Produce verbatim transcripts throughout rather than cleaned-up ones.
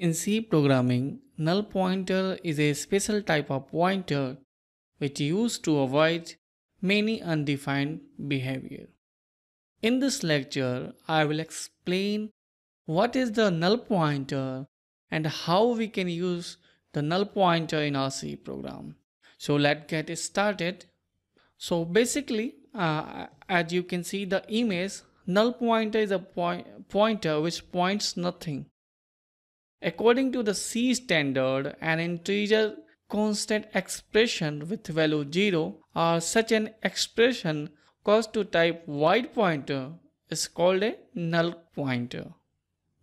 In C programming, null pointer is a special type of pointer which is used to avoid many undefined behavior. In this lecture, I will explain what is the null pointer and how we can use the null pointer in our C program. So let's get started. So basically, uh, as you can see the image, null pointer is a po- pointer which points nothing. According to the C standard, an integer constant expression with value zero or such an expression calls to type void pointer is called a null pointer.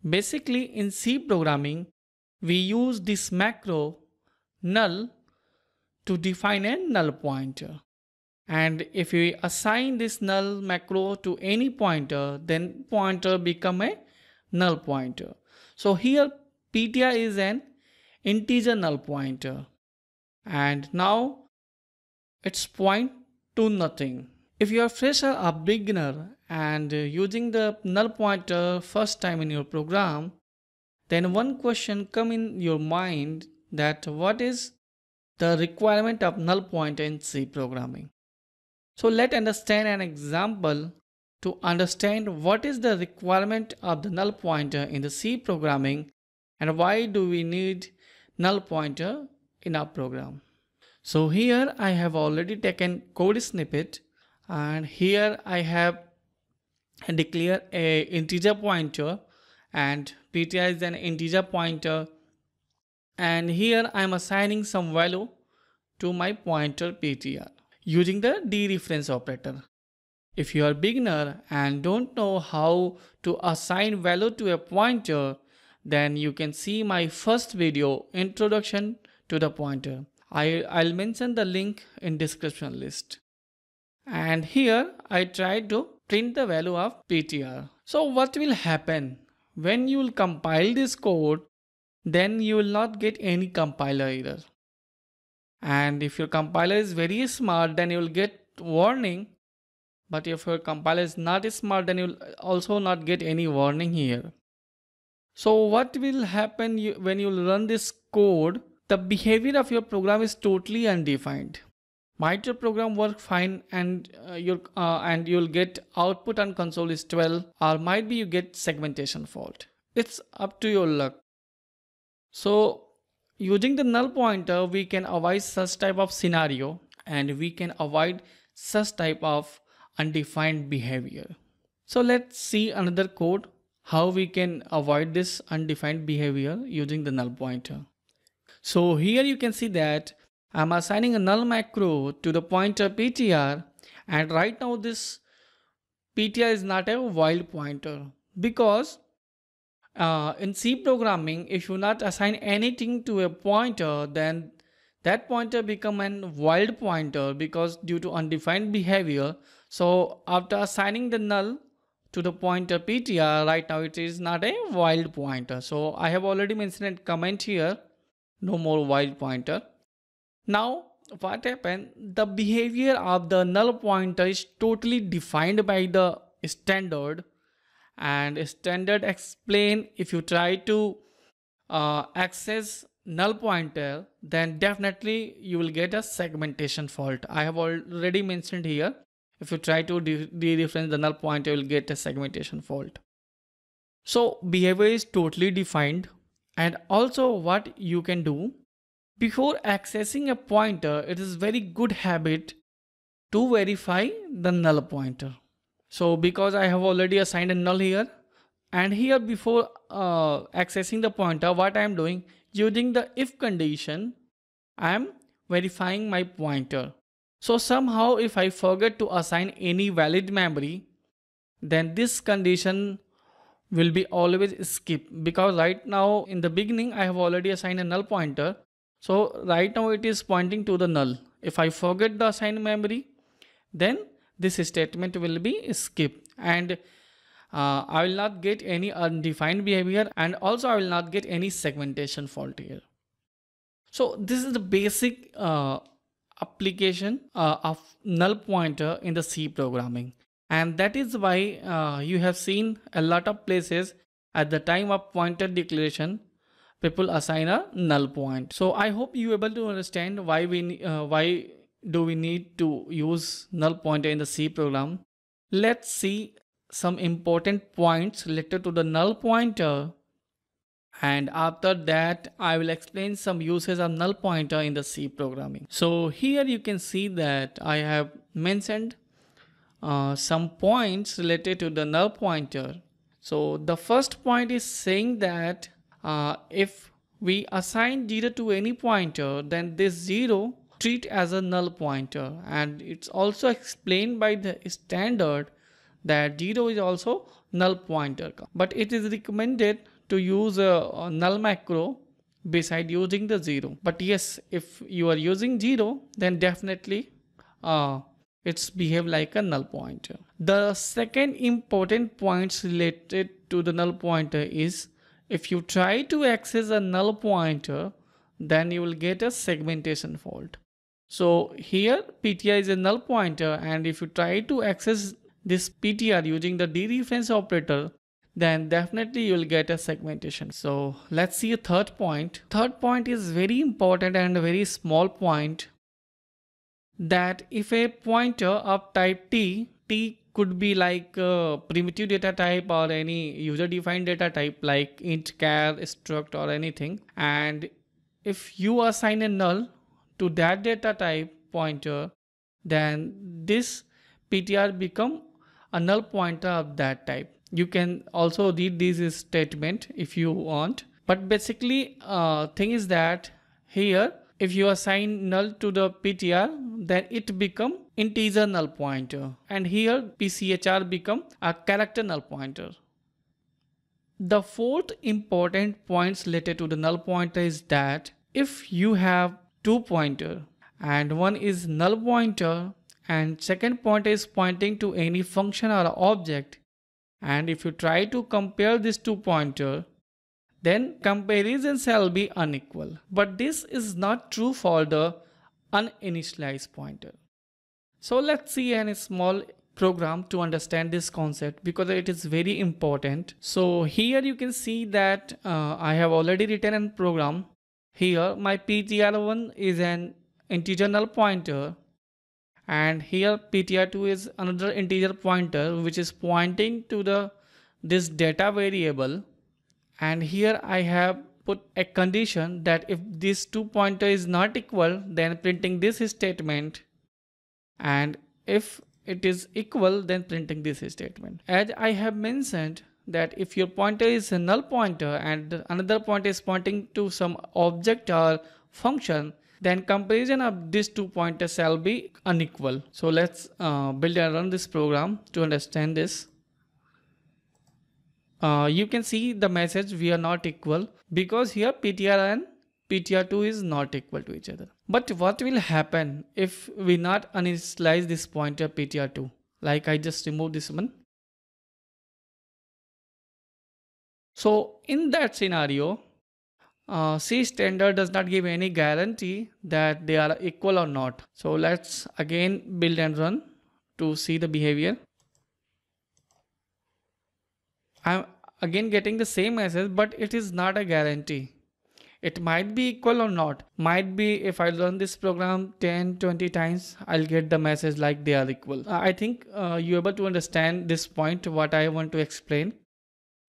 Basically, in C programming, we use this macro null to define a null pointer. And if we assign this null macro to any pointer, then pointer become a null pointer. So here P T I is an integer null pointer. And now it's point to nothing. If you are fresher or beginner and using the null pointer first time in your program, then one question come in your mind that what is the requirement of null pointer in C programming. So let's understand an example to understand what is the requirement of the null pointer in the C programming and why do we need null pointer in our program. So here I have already taken code snippet and here I have declared a integer pointer and P T I is an integer pointer, and here I am assigning some value to my pointer P T R using the dereference operator. If you are beginner and don't know how to assign value to a pointer, then you can see my first video, introduction to the pointer. I, I'll mention the link in description list. And here I try to print the value of P T R. So what will happen? When you will compile this code, then you will not get any compiler error. And if your compiler is very smart, then you will get warning. But if your compiler is not smart, then you will also not get any warning here. So what will happen you, when you run this code? The behavior of your program is totally undefined. Might your program work fine and uh, your uh, and you'll get output on console is twelve, or might be you get segmentation fault. It's up to your luck. So using the null pointer, we can avoid such type of scenario and we can avoid such type of undefined behavior. So let's see another code how we can avoid this undefined behavior using the null pointer. So here you can see that I'm assigning a null macro to the pointer P T R, and right now this P T R is not a wild pointer because uh, in C programming, if you not assign anything to a pointer, then that pointer become an wild pointer because due to undefined behavior. So after assigning the null to the pointer P T R, right now it is not a wild pointer. So I have already mentioned a comment here, no more wild pointer. Now what happened, the behavior of the null pointer is totally defined by the standard, and standard explain if you try to uh, access null pointer, then definitely you will get a segmentation fault. I have already mentioned here, if you try to dereference the null pointer, you will get a segmentation fault. So behavior is totally defined. And also what you can do, before accessing a pointer, it is very good habit to verify the null pointer. So because I have already assigned a null here, and here before uh, accessing the pointer, what I am doing, using the if condition, I am verifying my pointer. So somehow if I forget to assign any valid memory, then this condition will be always skipped, because right now in the beginning I have already assigned a null pointer. So right now it is pointing to the null. If I forget the assigned memory, then this statement will be skipped, and uh, I will not get any undefined behavior, and also I will not get any segmentation fault here. So this is the basic uh, application uh, of null pointer in the C programming, and that is why uh, you have seen a lot of places at the time of pointer declaration people assign a null point. So I hope you able to understand why we uh, why do we need to use null pointer in the C program. Let's see some important points related to the null pointer, and after that I will explain some uses of null pointer in the C programming. So here you can see that I have mentioned uh, some points related to the null pointer. So the first point is saying that uh, if we assign zero to any pointer, then this zero treat as a null pointer, and it's also explained by the standard that zero is also null pointer. But it is recommended to use a, a null macro beside using the zero. But yes, if you are using zero, then definitely uh, it's behave like a null pointer. The second important points related to the null pointer is if you try to access a null pointer, then you will get a segmentation fault. So here P T R is a null pointer, and if you try to access this P T R using the dereference operator, then definitely you will get a segmentation. So let's see a third point. Third point is very important and a very small point, that if a pointer of type T, T could be like uh, primitive data type or any user defined data type like int, char, struct or anything, and if you assign a null to that data type pointer, then this P T R become a null pointer of that type. You can also read this statement if you want, but basically uh, thing is that here if you assign null to the P T R, then it become integer null pointer, and here P C H R become a character null pointer. The fourth important point related to the null pointer is that if you have two pointer, and one is null pointer and second pointer is pointing to any function or object, and if you try to compare these two pointer, then comparison shall be unequal. But this is not true for the uninitialized pointer. So let's see a small program to understand this concept because it is very important. So here you can see that uh, I have already written a program. Here my P T R one is an integer null pointer, and here P T R two is another integer pointer which is pointing to the this data variable, and here I have put a condition that if this two pointer is not equal, then printing this statement, and if it is equal, then printing this statement. As I have mentioned that if your pointer is a null pointer and another pointer is pointing to some object or function, then comparison of these two pointers shall be unequal. So let's uh, build and run this program to understand this. Uh, you can see the message we are not equal because here P T R and P T R two is not equal to each other. But what will happen if we not uninitialize this pointer P T R two? Like I just removed this one. So in that scenario, Uh, C standard does not give any guarantee that they are equal or not. So let's again build and run to see the behavior. I'm again getting the same message, but it is not a guarantee. It might be equal or not. Might be if I run this program ten, twenty times, I'll get the message like they are equal. I think uh, you're able to understand this point, what I want to explain.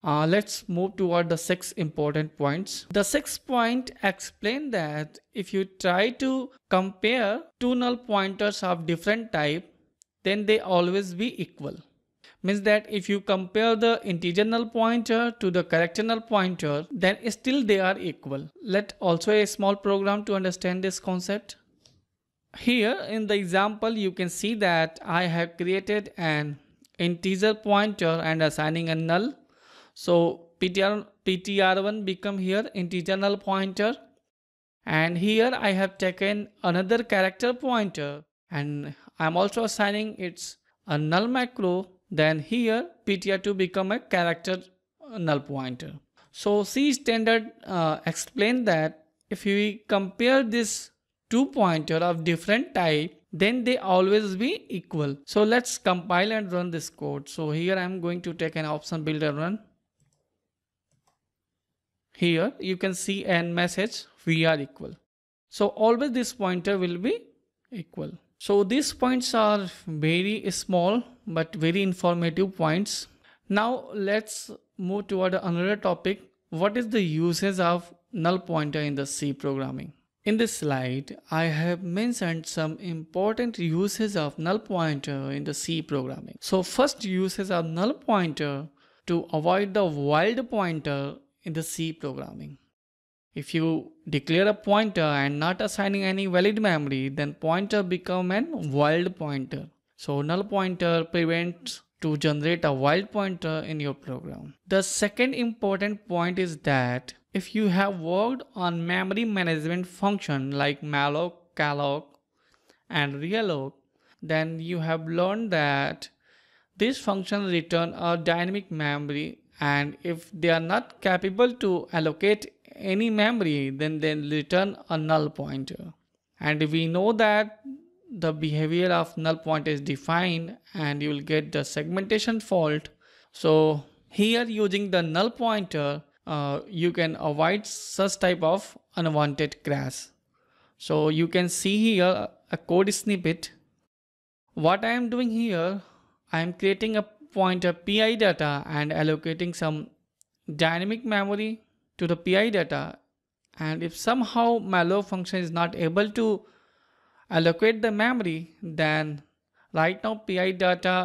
Uh, let's move toward the six important points. The sixth point explains that if you try to compare two null pointers of different type, then they always be equal. Means that if you compare the integer null pointer to the character null pointer, then still they are equal. Let also a small program to understand this concept. Here in the example, you can see that I have created an integer pointer and assigning a null. So P T R, P T R one become here integer null pointer, and here I have taken another character pointer and I'm also assigning it's a null macro, then here P T R two become a character null pointer. So C standard uh, explained that if we compare this two pointer of different type, then they always be equal. So let's compile and run this code. So here I'm going to take an option builder run. here you can see an message we are equal. So always this pointer will be equal. So these points are very small but very informative points. Now let's move toward another topic. What is the usage of null pointer in the C programming? In this slide, I have mentioned some important uses of null pointer in the C programming. So first uses of null pointer to avoid the wild pointer in the C programming. If you declare a pointer and not assigning any valid memory, then pointer become an wild pointer. So null pointer prevents to generate a wild pointer in your program. The second important point is that if you have worked on memory management function like malloc, calloc and realloc, then you have learned that these functions return a dynamic memory, and if they are not capable to allocate any memory, then they return a null pointer. And we know that the behavior of null pointer is defined and you will get the segmentation fault. So here using the null pointer, Uh, you can avoid such type of unwanted crash. So you can see here a code snippet. What I am doing here, I am creating a pointer P I data and allocating some dynamic memory to the P I data. And if somehow malloc function is not able to allocate the memory, then right now P I data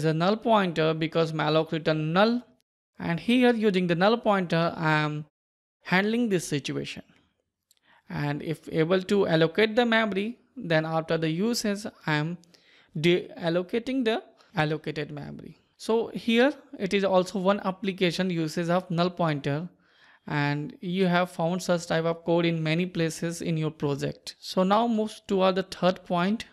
is a null pointer because malloc return null. And here using the null pointer, I am handling this situation. And if able to allocate the memory, then after the usage, I am de-allocating the allocated memory. So here it is also one application uses of null pointer, and you have found such type of code in many places in your project. So now move toward the third point.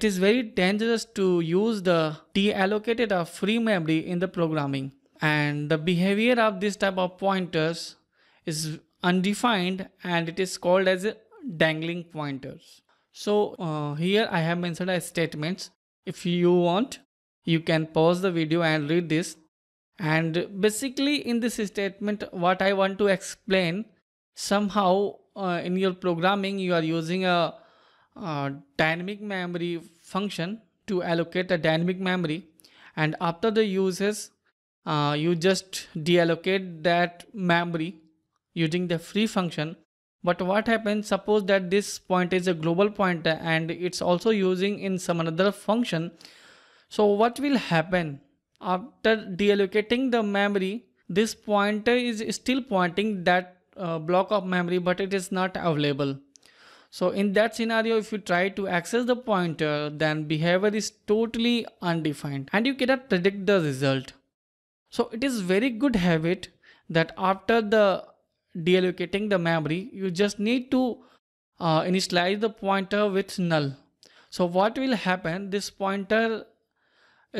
It is very dangerous to use the de-allocated or free memory in the programming. And the behavior of this type of pointers is undefined and it is called as a dangling pointers. So uh, here I have mentioned as statements. If you want, you can pause the video and read this. And basically in this statement, what I want to explain, somehow uh, in your programming, you are using a, a dynamic memory function to allocate a dynamic memory. And after the uses, Uh, you just deallocate that memory using the free function. But what happens, suppose that this pointer is a global pointer and it's also using in some another function. So what will happen after deallocating the memory? This pointer is still pointing that uh, block of memory, but it is not available. So in that scenario, if you try to access the pointer, then behavior is totally undefined and you cannot predict the result. So it is very good habit that after the deallocating the memory, you just need to uh, initialize the pointer with null. So what will happen? This pointer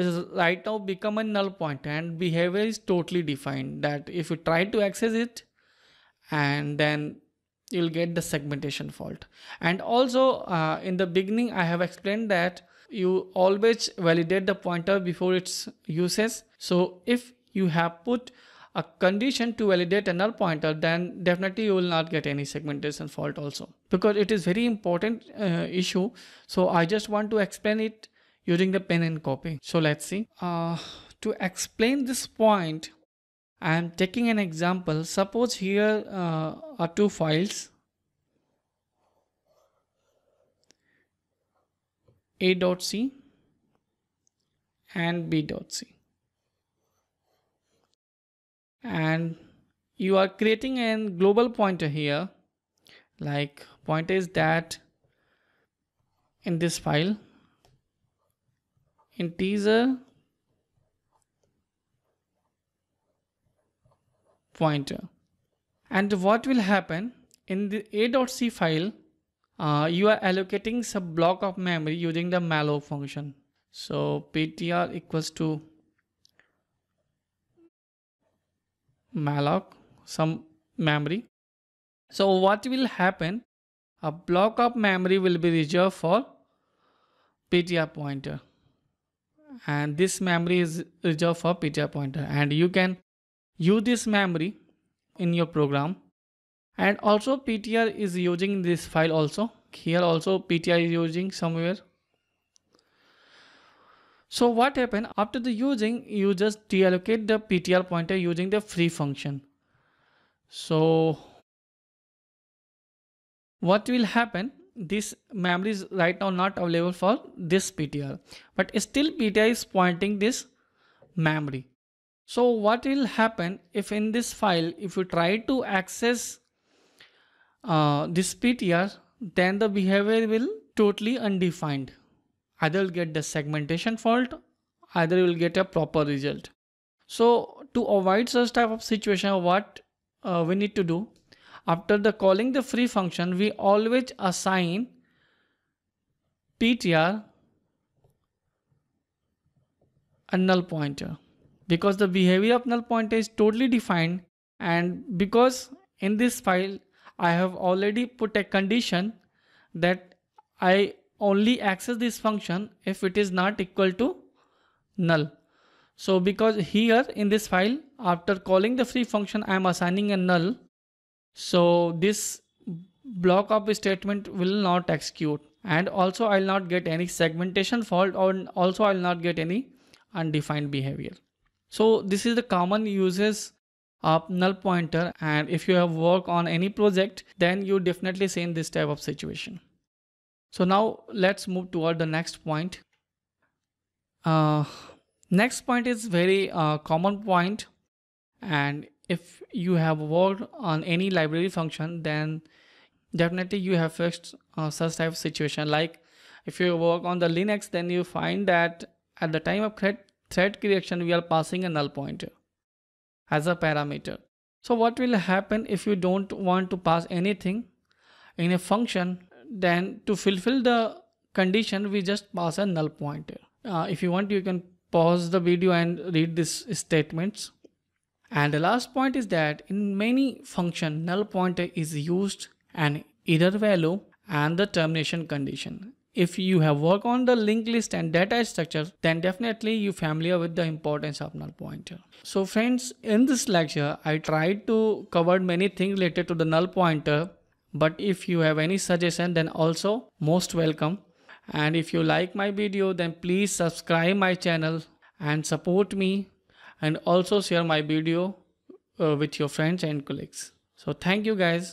is right now become a null pointer and behavior is totally defined that if you try to access it, and then you'll get the segmentation fault. And also uh, in the beginning, I have explained that you always validate the pointer before its uses. So if you have put a condition to validate a null pointer, then definitely you will not get any segmentation fault also, because it is very important uh, issue. So I just want to explain it using the pen and copy. So let's see. Uh, to explain this point, I am taking an example. Suppose here uh, are two files, A.C and B.C. And you are creating a global pointer here, like pointer is that in this file integer pointer. And what will happen in the A.C file? Uh, you are allocating some block of memory using the malloc function. So ptr equals to malloc some memory. So what will happen? A block of memory will be reserved for ptr pointer, and this memory is reserved for ptr pointer, and you can use this memory in your program. And also P T R is using this file also. Here also P T R is using somewhere. So what happened after the using, you just deallocate the P T R pointer using the free function. So what will happen, this memory is right now not available for this P T R, but still P T R is pointing this memory. So what will happen if in this file, if you try to access uh, this P T R, then the behavior will totally undefined. Either you'll get the segmentation fault, either you'll get a proper result. So to avoid such type of situation, what uh, we need to do, after the calling the free function, we always assign P T R a null pointer, because the behavior of null pointer is totally defined, and because in this file I have already put a condition that I only access this function if it is not equal to null. So because here in this file, after calling the free function, I am assigning a null. So this block of statement will not execute, and also I will not get any segmentation fault, or also I will not get any undefined behavior. So this is the common uses of null pointer, and if you have worked on any project, then you definitely see in this type of situation. So now let's move toward the next point. Uh, next point is very uh, common point, and if you have worked on any library function, then definitely you have fixed uh, such type of situation. Like if you work on the Linux, then you find that at the time of thread, thread creation, we are passing a null pointer as a parameter. So what will happen if you don't want to pass anything in a function, then to fulfill the condition, we just pass a null pointer. Uh, if you want, you can pause the video and read these statements. And the last point is that in many functions, null pointer is used and error value and the termination condition. If you have worked on the linked list and data structure, then definitely you are familiar with the importance of null pointer. So friends, in this lecture, I tried to cover many things related to the null pointer, but if you have any suggestion, then also most welcome. And if you like my video, then please subscribe my channel and support me. And also share my video uh, with your friends and colleagues. So thank you guys.